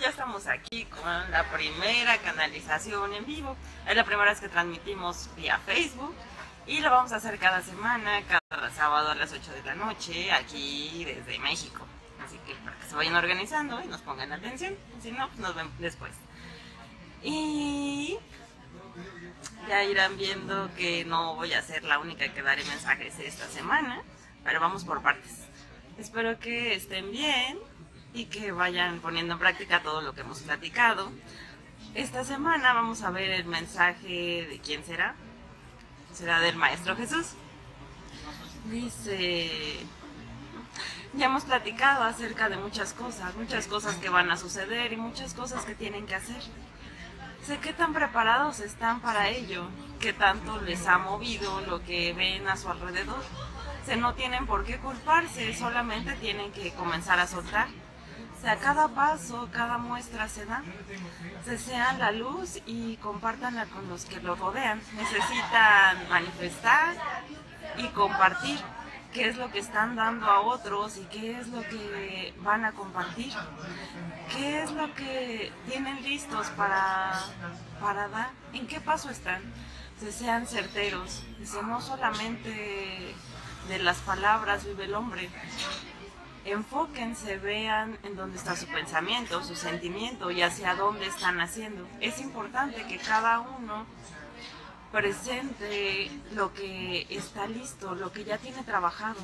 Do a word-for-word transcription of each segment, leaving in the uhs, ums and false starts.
ya estamos aquí con la primera canalización en vivo. Es la primera vez que transmitimos vía Facebook y lo vamos a hacer cada semana, cada sábado a las ocho de la noche, aquí desde México. Así que para que se vayan organizando y nos pongan atención, si no, pues nos ven después. Y ya irán viendo que no voy a ser la única que daré mensajes esta semana, pero vamos por partes. Espero que estén bien y que vayan poniendo en práctica todo lo que hemos platicado. Esta semana vamos a ver el mensaje de quién será. Será del Maestro Jesús. Dice, ya hemos platicado acerca de muchas cosas, muchas cosas que van a suceder y muchas cosas que tienen que hacer. Sé qué tan preparados están para ello, qué tanto les ha movido lo que ven a su alrededor. Se no tienen por qué culparse, solamente tienen que comenzar a soltar. O sea, cada paso, cada muestra se da. Se sean la luz y compártanla con los que los rodean. Necesitan manifestar y compartir qué es lo que están dando a otros y qué es lo que van a compartir. Qué es lo que tienen listos para, para dar. En qué paso están. Se sean certeros. Se no solamente de las palabras vive el hombre. Enfóquense, vean en dónde está su pensamiento, su sentimiento y hacia dónde están haciendo. Es importante que cada uno presente lo que está listo, lo que ya tiene trabajado.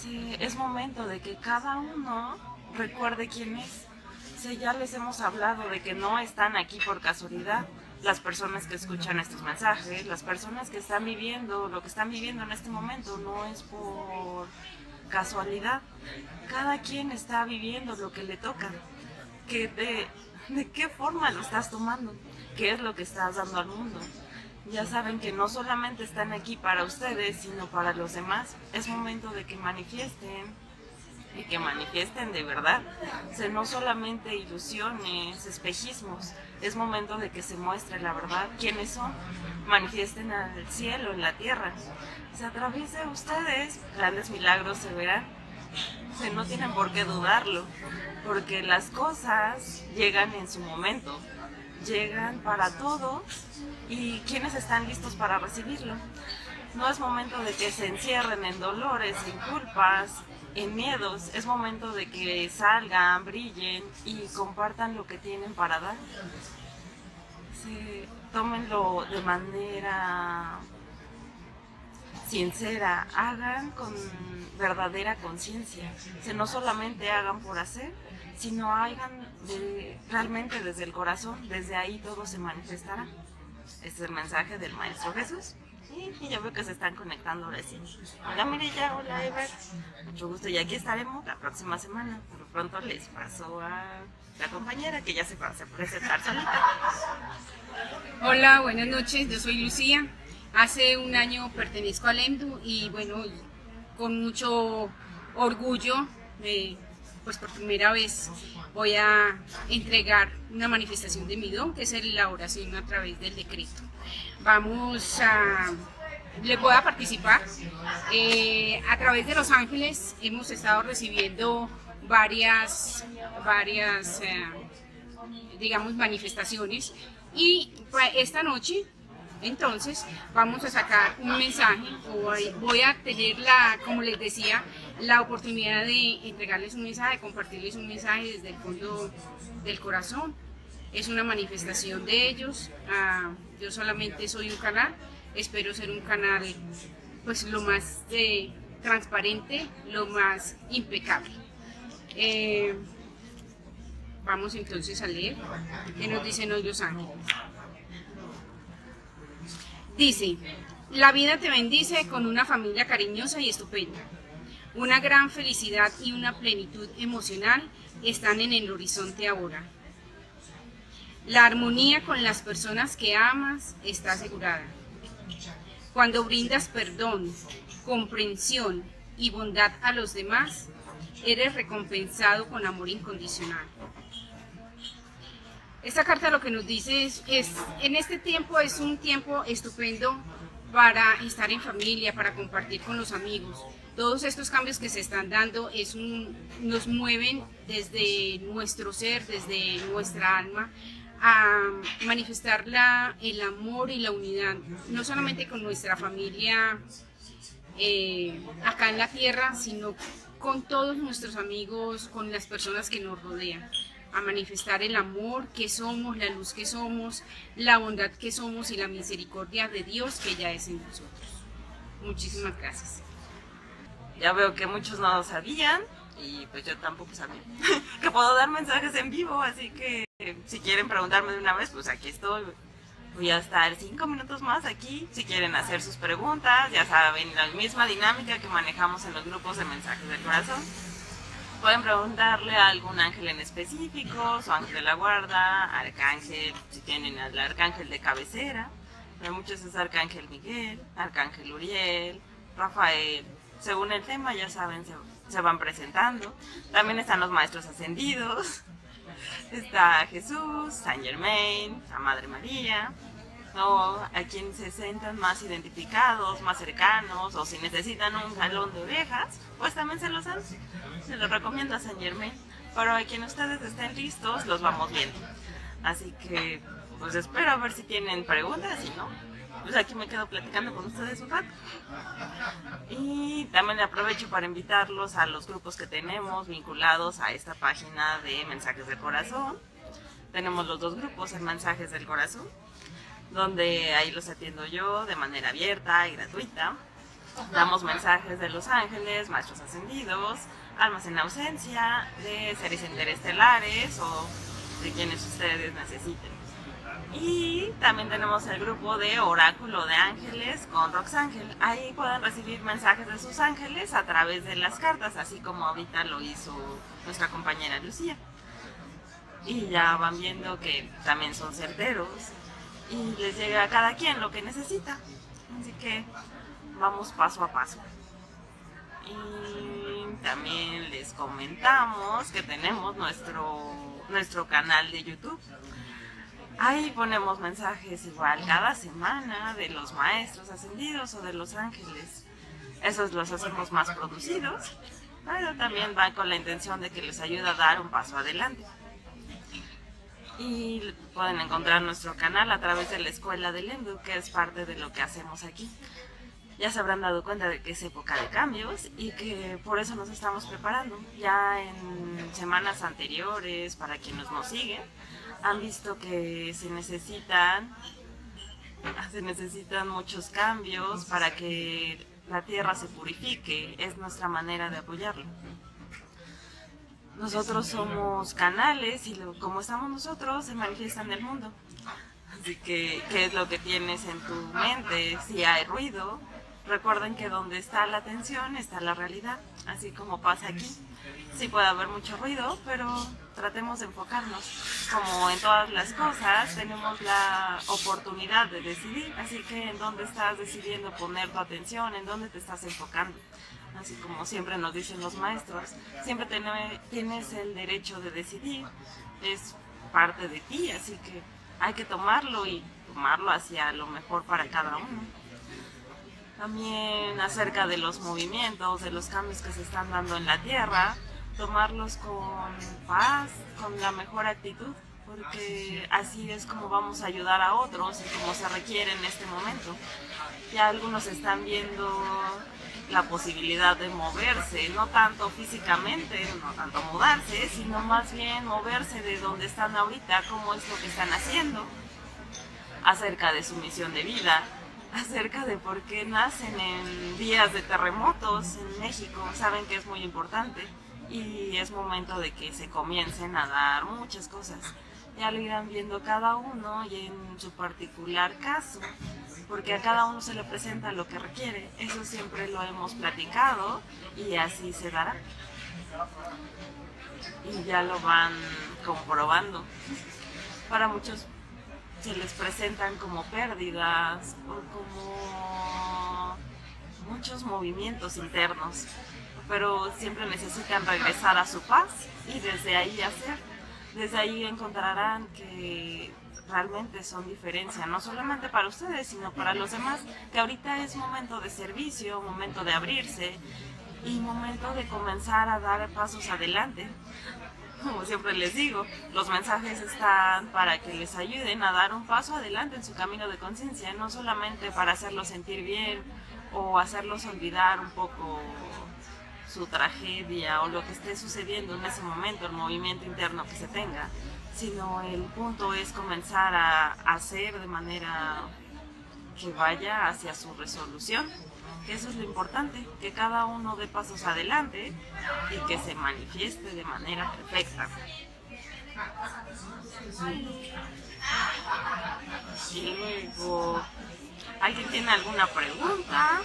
Sí, es momento de que cada uno recuerde quién es. Sí, ya les hemos hablado de que no están aquí por casualidad. Las personas que escuchan estos mensajes, las personas que están viviendo, lo que están viviendo en este momento, no es por casualidad. Cada quien está viviendo lo que le toca. Que de, ¿De qué forma lo estás tomando? ¿Qué es lo que estás dando al mundo? Ya saben que no solamente están aquí para ustedes, sino para los demás. Es momento de que manifiesten. Y que manifiesten de verdad, o sea, no solamente ilusiones, espejismos, es momento de que se muestre la verdad, quiénes son, manifiesten al cielo, en la tierra, o sea, a través de ustedes grandes milagros se verán, o sea, no tienen por qué dudarlo, porque las cosas llegan en su momento, llegan para todos y quienes están listos para recibirlo. No es momento de que se encierren en dolores, en culpas, en miedos. Es momento de que salgan, brillen y compartan lo que tienen para dar. Sí, tómenlo de manera sincera, hagan con verdadera conciencia. Sí, no solamente hagan por hacer, sino hagan de, realmente desde el corazón. Desde ahí todo se manifestará. Este es el mensaje del Maestro Jesús. Sí, y yo veo que se están conectando ahora sí. Hola Mirella, hola Eva. Mucho gusto y aquí estaremos la próxima semana. Por pronto les paso a la compañera que ya se va a presentar solita. Hola, buenas noches, yo soy Lucia. Hace un año pertenezco al E M D U y bueno, con mucho orgullo, eh, pues por primera vez voy a entregar una manifestación de mi don, que es la oración a través del decreto. Vamos a, le voy a participar, eh, a través de Los Ángeles hemos estado recibiendo varias, varias eh, digamos, manifestaciones y esta noche entonces vamos a sacar un mensaje, voy a tener la, como les decía, la oportunidad de entregarles un mensaje, de compartirles un mensaje desde el fondo del corazón. Es una manifestación de ellos, ah, yo solamente soy un canal, espero ser un canal pues lo más eh, transparente, lo más impecable. Eh, vamos entonces a leer qué nos dicen hoy los ángeles. Dice, la vida te bendice con una familia cariñosa y estupenda. Una gran felicidad y una plenitud emocional están en el horizonte ahora. La armonía con las personas que amas está asegurada. Cuando brindas perdón, comprensión y bondad a los demás, eres recompensado con amor incondicional. Esta carta lo que nos dice es, es en este tiempo es un tiempo estupendo para estar en familia, para compartir con los amigos. Todos estos cambios que se están dando es un, nos mueven desde nuestro ser, desde nuestra alma, a manifestar la, el amor y la unidad, no solamente con nuestra familia eh, acá en la tierra, sino con todos nuestros amigos, con las personas que nos rodean, a manifestar el amor que somos, la luz que somos, la bondad que somos y la misericordia de Dios que ya es en nosotros. Muchísimas gracias. Ya veo que muchos no lo sabían y pues yo tampoco sabía que puedo dar mensajes en vivo, así que si quieren preguntarme de una vez, pues aquí estoy. Voy a estar cinco minutos más aquí. Si quieren hacer sus preguntas, ya saben, la misma dinámica que manejamos en los grupos de Mensajes del Corazón. Pueden preguntarle a algún ángel en específico, su ángel de la guarda, arcángel, si tienen al arcángel de cabecera. Para muchos es Arcángel Miguel, Arcángel Uriel, Rafael. Según el tema, ya saben, se, se van presentando. También están los Maestros Ascendidos. Está Jesús, Saint Germain, la Madre María, o a quienes se sientan más identificados, más cercanos, o si necesitan un jalón de orejas, pues también se los dan. Se los recomiendo a Saint Germain, pero a quienes ustedes estén listos, los vamos viendo. Así que, pues espero a ver si tienen preguntas, si no, pues aquí me quedo platicando con ustedes un rato. Y también aprovecho para invitarlos a los grupos que tenemos vinculados a esta página de Mensajes del Corazón. Tenemos los dos grupos en Mensajes del Corazón, donde ahí los atiendo yo de manera abierta y gratuita. Damos mensajes de los ángeles, maestros ascendidos, almas en ausencia, de seres interestelares o de quienes ustedes necesiten. Y también tenemos el grupo de Oráculo de Ángeles con Roxángel. Ahí pueden recibir mensajes de sus ángeles a través de las cartas, así como ahorita lo hizo nuestra compañera Lucia. Y ya van viendo que también son certeros y les llega a cada quien lo que necesita. Así que vamos paso a paso. Y también les comentamos que tenemos nuestro, nuestro canal de YouTube. Ahí ponemos mensajes igual cada semana de los maestros ascendidos o de los ángeles. Esos los hacemos más producidos, pero también van con la intención de que les ayude a dar un paso adelante. Y pueden encontrar nuestro canal a través de la Escuela del L E M D U, que es parte de lo que hacemos aquí. Ya se habrán dado cuenta de que es época de cambios y que por eso nos estamos preparando. Ya en semanas anteriores, para quienes nos siguen, han visto que se necesitan, se necesitan muchos cambios para que la tierra se purifique. Es nuestra manera de apoyarlo. Nosotros somos canales y lo, como estamos nosotros, se manifiesta en el mundo. Así que, ¿qué es lo que tienes en tu mente? Si hay ruido, recuerden que donde está la atención está la realidad, así como pasa aquí. Sí puede haber mucho ruido, pero tratemos de enfocarnos. Como en todas las cosas, tenemos la oportunidad de decidir, así que en dónde estás decidiendo poner tu atención, en dónde te estás enfocando. Así como siempre nos dicen los maestros, siempre tienes el derecho de decidir, es parte de ti, así que hay que tomarlo y tomarlo hacia lo mejor para cada uno. También acerca de los movimientos, de los cambios que se están dando en la tierra, tomarlos con paz, con la mejor actitud, porque así es como vamos a ayudar a otros y como se requiere en este momento. Ya algunos están viendo la posibilidad de moverse, no tanto físicamente, no tanto mudarse, sino más bien moverse de donde están ahorita, cómo es lo que están haciendo, acerca de su misión de vida, acerca de por qué nacen en días de terremotos en México. Saben que es muy importante y es momento de que se comiencen a dar muchas cosas. Ya lo irán viendo cada uno y en su particular caso, porque a cada uno se le presenta lo que requiere. Eso siempre lo hemos platicado y así se dará. Y ya lo van comprobando. Para muchos se les presentan como pérdidas o como muchos movimientos internos, pero siempre necesitan regresar a su paz y desde ahí hacer. Desde ahí encontrarán que realmente son diferencia, no solamente para ustedes, sino para los demás, que ahorita es momento de servicio, momento de abrirse, y momento de comenzar a dar pasos adelante. Como siempre les digo, los mensajes están para que les ayuden a dar un paso adelante en su camino de conciencia, no solamente para hacerlos sentir bien o hacerlos olvidar un poco su tragedia o lo que esté sucediendo en ese momento, el movimiento interno que se tenga, sino el punto es comenzar a hacer de manera que vaya hacia su resolución. Que eso es lo importante, que cada uno dé pasos adelante y que se manifieste de manera perfecta. Y luego, ¿alguien tiene alguna pregunta?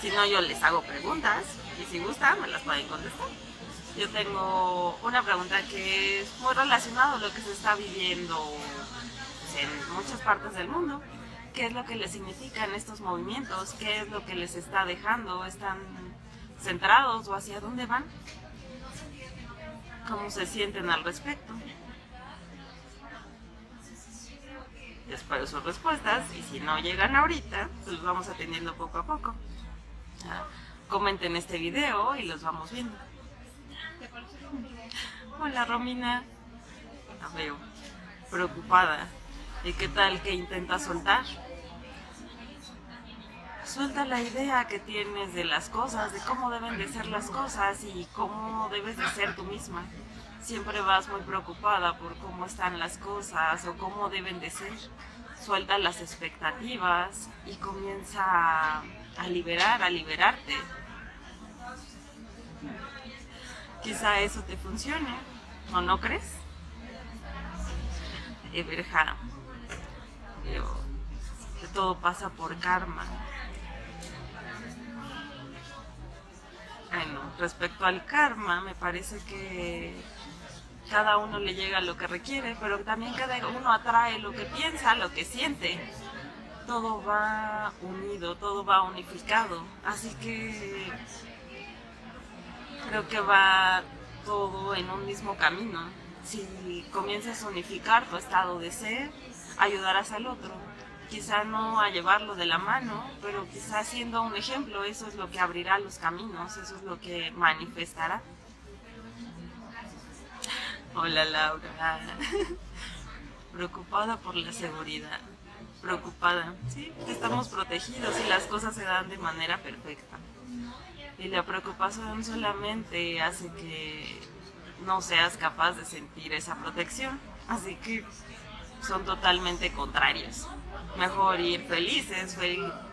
Si no, yo les hago preguntas y si gustan me las pueden contestar. Yo tengo una pregunta que es muy relacionada a lo que se está viviendo en muchas partes del mundo. ¿Qué es lo que les significan estos movimientos? ¿Qué es lo que les está dejando? ¿Están centrados o hacia dónde van? ¿Cómo se sienten al respecto? Yo espero sus respuestas y si no llegan ahorita, pues los vamos atendiendo poco a poco. Comenten este video y los vamos viendo. Hola Romina, la veo preocupada. ¿Y qué tal que intenta soltar? Suelta la idea que tienes de las cosas, de cómo deben de ser las cosas y cómo debes de ser tú misma. Siempre vas muy preocupada por cómo están las cosas o cómo deben de ser. Suelta las expectativas y comienza a, a liberar, a liberarte. Quizá eso te funcione, ¿o no crees? Everja. Que todo pasa por karma. Bueno, respecto al karma, me parece que cada uno le llega lo que requiere, pero también cada uno atrae lo que piensa, lo que siente. Todo va unido, todo va unificado. Así que creo que va todo en un mismo camino. Si comienzas a unificar tu estado de ser, ayudarás al otro, quizá no a llevarlo de la mano, pero quizá siendo un ejemplo, eso es lo que abrirá los caminos, eso es lo que manifestará. Hola Laura, preocupada por la seguridad, preocupada, ¿sí? Estamos protegidos y las cosas se dan de manera perfecta. Y la preocupación solamente hace que no seas capaz de sentir esa protección, así que son totalmente contrarios. Mejor ir felices,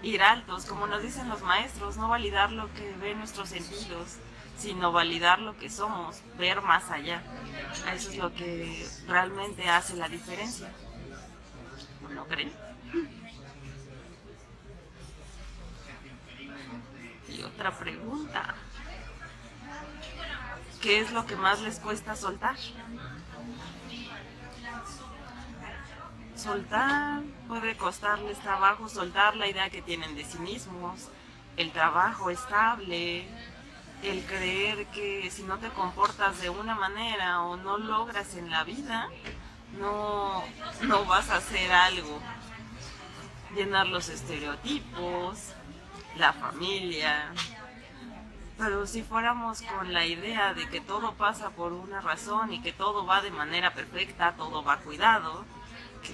ir altos, como nos dicen los maestros, no validar lo que ven nuestros sentidos, sino validar lo que somos, ver más allá. Eso es lo que realmente hace la diferencia. ¿No creen? Y otra pregunta. ¿Qué es lo que más les cuesta soltar? Soltar, puede costarles trabajo, soltar la idea que tienen de sí mismos, el trabajo estable, el creer que si no te comportas de una manera o no logras en la vida, no, no vas a hacer algo. Llenar los estereotipos, la familia. Pero si fuéramos con la idea de que todo pasa por una razón y que todo va de manera perfecta, todo va cuidado,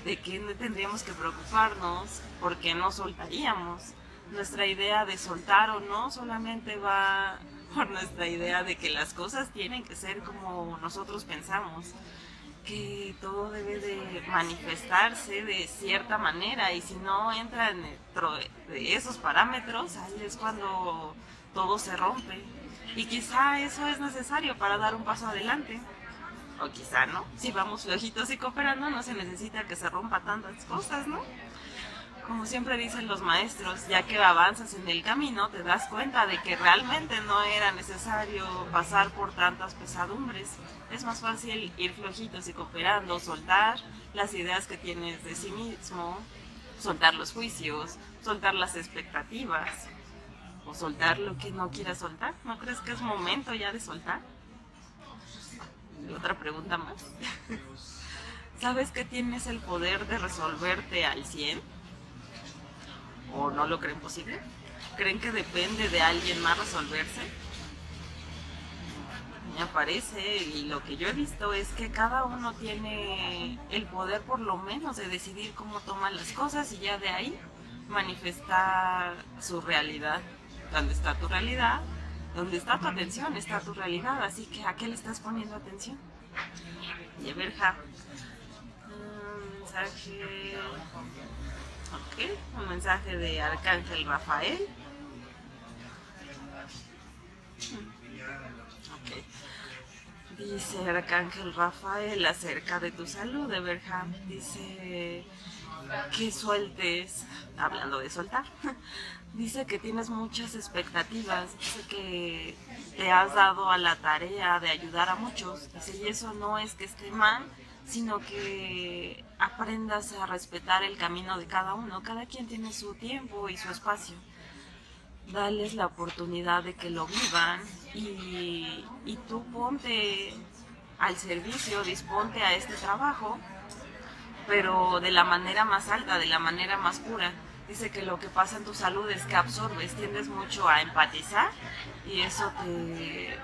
de qué tendríamos que preocuparnos porque no soltaríamos. Nuestra idea de soltar o no solamente va por nuestra idea de que las cosas tienen que ser como nosotros pensamos, que todo debe de manifestarse de cierta manera y si no entra dentro de esos parámetros, ahí es cuando todo se rompe. Y quizá eso es necesario para dar un paso adelante. O quizá no, si vamos flojitos y cooperando no se necesita que se rompa tantas cosas, ¿no? Como siempre dicen los maestros, ya que avanzas en el camino te das cuenta de que realmente no era necesario pasar por tantas pesadumbres. Es más fácil ir flojitos y cooperando, soltar las ideas que tienes de sí mismo, soltar los juicios, soltar las expectativas o soltar lo que no quieras soltar. ¿No crees que es momento ya de soltar? Otra pregunta más. ¿Sabes que tienes el poder de resolverte al cien? ¿O no lo creen posible? ¿Creen que depende de alguien más resolverse? Me parece, y lo que yo he visto es que cada uno tiene el poder por lo menos de decidir cómo toman las cosas y ya de ahí manifestar su realidad. ¿Dónde está tu realidad? ¿Dónde está tu atención? Está tu realidad, así que ¿a qué le estás poniendo atención? Y a ver, ja. Un mensaje... Ok, un mensaje de Arcángel Rafael. Okay. Dice Arcángel Rafael acerca de tu salud, Everham, dice que sueltes, hablando de soltar, dice que tienes muchas expectativas, dice que te has dado a la tarea de ayudar a muchos, dice, y eso no es que esté mal, sino que aprendas a respetar el camino de cada uno, cada quien tiene su tiempo y su espacio. Dales la oportunidad de que lo vivan y, y tú ponte al servicio, disponte a este trabajo, pero de la manera más alta, de la manera más pura. Dice que lo que pasa en tu salud es que absorbes, tiendes mucho a empatizar y eso te,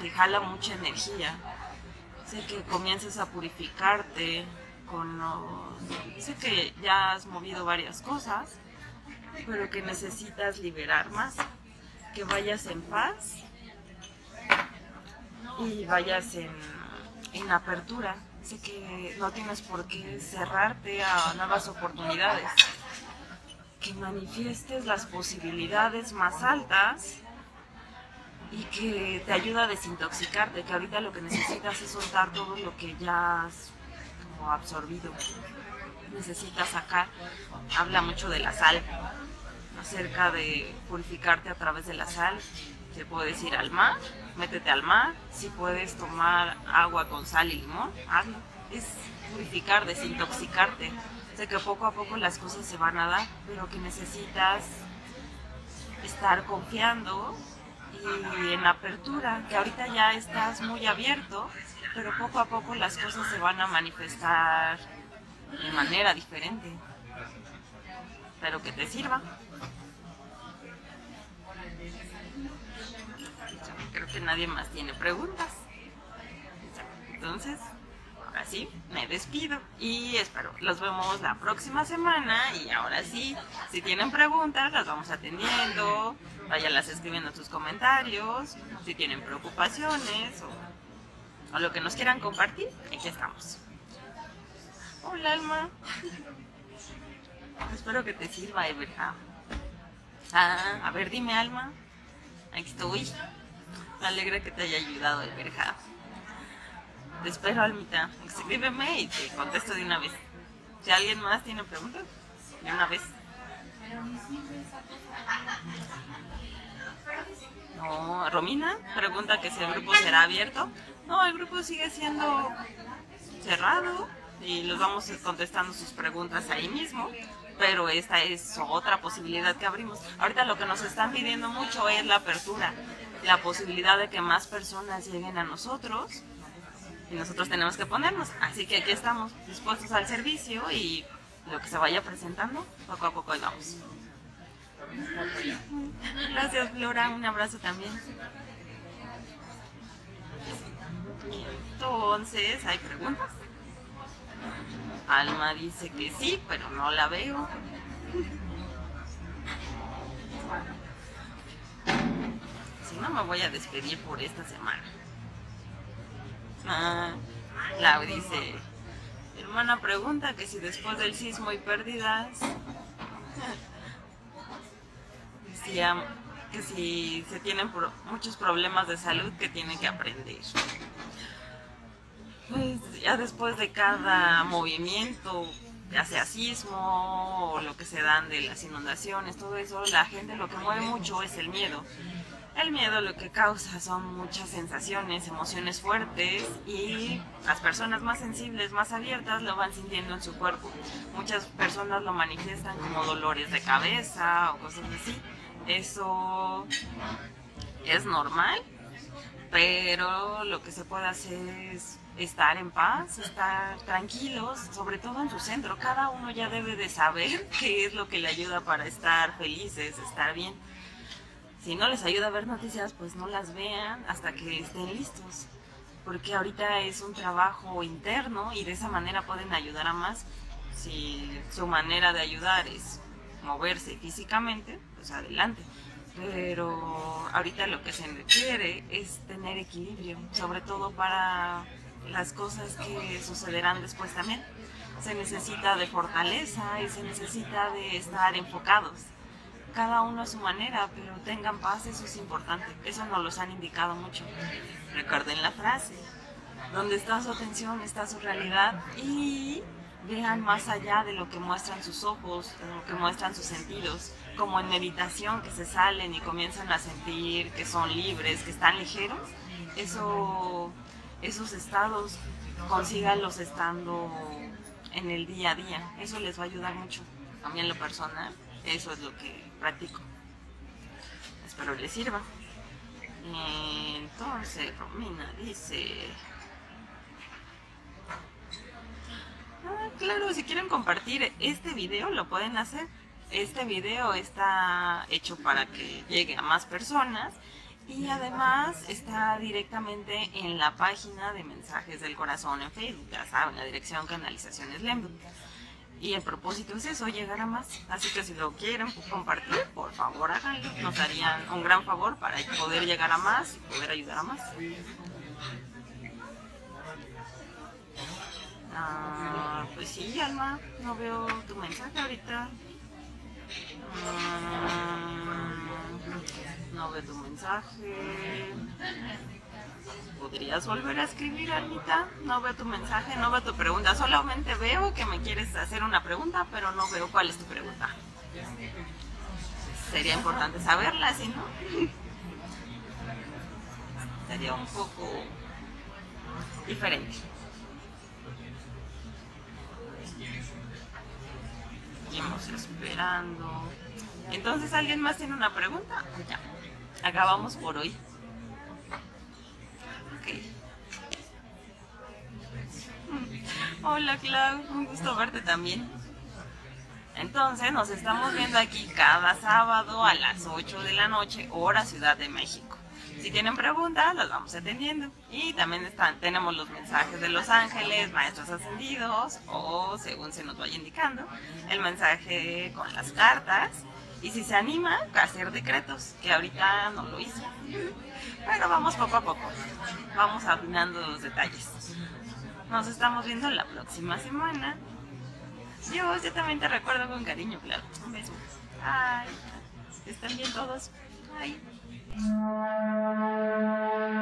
te jala mucha energía. Dice que comiences a purificarte con los... Dice que ya has movido varias cosas, pero que necesitas liberar más, que vayas en paz y vayas en, en apertura. Sé que no tienes por qué cerrarte a nuevas oportunidades, que manifiestes las posibilidades más altas y que te ayuda a desintoxicarte, que ahorita lo que necesitas es soltar todo lo que ya has como absorbido. Necesitas sacar, habla mucho de la sal, acerca de purificarte a través de la sal. Te puedes ir al mar, métete al mar, si puedes tomar agua con sal y limón, hazlo. Es purificar, desintoxicarte, o sea que poco a poco las cosas se van a dar, pero que necesitas estar confiando y en apertura, que ahorita ya estás muy abierto, pero poco a poco las cosas se van a manifestar de manera diferente, pero que te sirva. Creo que nadie más tiene preguntas, entonces ahora sí me despido y espero los vemos la próxima semana. Y ahora sí, si tienen preguntas las vamos atendiendo, váyanlas escribiendo en sus comentarios, si tienen preocupaciones o, o lo que nos quieran compartir, aquí estamos. Hola, Alma. Espero que te sirva, Everham. Ah, a ver, dime, Alma. Aquí estoy. Me alegra que te haya ayudado, Everham. Te espero, Almita. Escríbeme y te contesto de una vez. Si alguien más tiene preguntas, de una vez. No, Romina pregunta que si el grupo será abierto. No, el grupo sigue siendo cerrado. Y los vamos contestando sus preguntas ahí mismo, pero esta es otra posibilidad que abrimos. Ahorita lo que nos están pidiendo mucho es la apertura, la posibilidad de que más personas lleguen a nosotros y nosotros tenemos que ponernos. Así que aquí estamos dispuestos al servicio y lo que se vaya presentando, poco a poco ahí vamos. Gracias, Flora, un abrazo también. Entonces, ¿hay preguntas? Alma dice que sí, pero no la veo. Si no, me voy a despedir por esta semana. Ah, Lau dice, mi hermana pregunta que si después del sismo y pérdidas, decía que si se tienen pro- muchos problemas de salud que tienen que aprender. Pues ya después de cada movimiento, ya sea sismo o lo que se dan de las inundaciones, todo eso, la gente lo que mueve mucho es el miedo. El miedo lo que causa son muchas sensaciones, emociones fuertes y las personas más sensibles, más abiertas, lo van sintiendo en su cuerpo. Muchas personas lo manifiestan como dolores de cabeza o cosas así. Eso es normal, pero lo que se puede hacer es estar en paz, estar tranquilos, sobre todo en su centro. Cada uno ya debe de saber qué es lo que le ayuda para estar felices, estar bien. si no les ayuda a ver noticias, pues no las vean hasta que estén listos, porque ahorita es un trabajo interno y de esa manera pueden ayudar a más. Si su manera de ayudar es moverse físicamente, pues adelante. Pero ahorita lo que se requiere es tener equilibrio, sobre todo para las cosas que sucederán después también. Se necesita de fortaleza y se necesita de estar enfocados. Cada uno a su manera, pero tengan paz, eso es importante. Eso nos los han indicado mucho. Recuerden la frase, donde está su atención está su realidad, y vean más allá de lo que muestran sus ojos, de lo que muestran sus sentidos, como en meditación, que se salen y comienzan a sentir que son libres, que están ligeros. Eso, esos estados, consíganlos estando en el día a día, eso les va a ayudar mucho. A mí en lo personal, eso es lo que practico. Espero les sirva. Entonces, Romina dice... Ah, claro, si quieren compartir este video, lo pueden hacer. Este video está hecho para que llegue a más personas y además está directamente en la página de Mensajes del Corazón en Facebook. Ya saben, la dirección Canalizaciones LEMDU. Y el propósito es eso, llegar a más. Así que si lo quieren compartir, por favor háganlo. Nos harían un gran favor para poder llegar a más y poder ayudar a más. Ah, pues sí, Alma, no veo tu mensaje ahorita. Mm, no veo tu mensaje. ¿Podrías volver a escribir, Almita? No veo tu mensaje, no veo tu pregunta. Solamente veo que me quieres hacer una pregunta, pero no veo cuál es tu pregunta. Sería importante saberla, si no, sería un poco diferente. Seguimos esperando. Entonces, ¿alguien más tiene una pregunta? Ya, acabamos por hoy. Okay. Hola, Clau, un gusto verte también. Entonces, nos estamos viendo aquí cada sábado a las ocho de la noche, hora Ciudad de México. Si tienen preguntas, las vamos atendiendo. Y también están, tenemos los mensajes de los ángeles, maestros ascendidos, o según se nos vaya indicando, el mensaje con las cartas. Y si se anima, a hacer decretos, que ahorita no lo hizo. Pero vamos poco a poco, vamos afinando los detalles. Nos estamos viendo la próxima semana. Dios, yo también te recuerdo con cariño, claro. Un beso. Ay, están bien todos. Ay. Thank you.